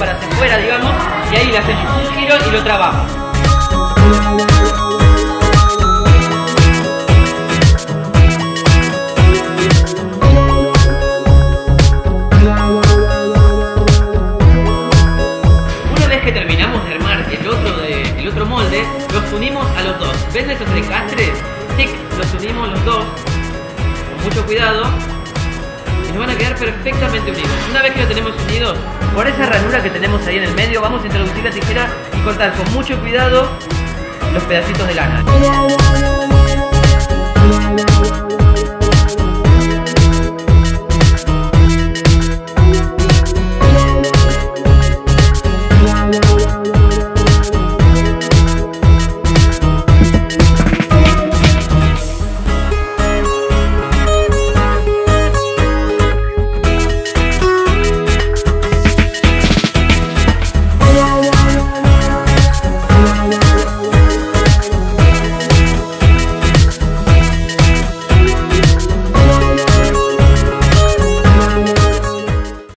para hacia afuera, digamos, y ahí le hacemos un giro y lo trabamos. Una vez que terminamos de armar el otro molde, los unimos a los dos. ¿Ves esos recastres? Tic, los unimos los dos con mucho cuidado. Y nos van a quedar perfectamente unidos. Una vez que lo tenemos unidos, por esa ranura que tenemos ahí en el medio, vamos a introducir la tijera y cortar con mucho cuidado los pedacitos de lana.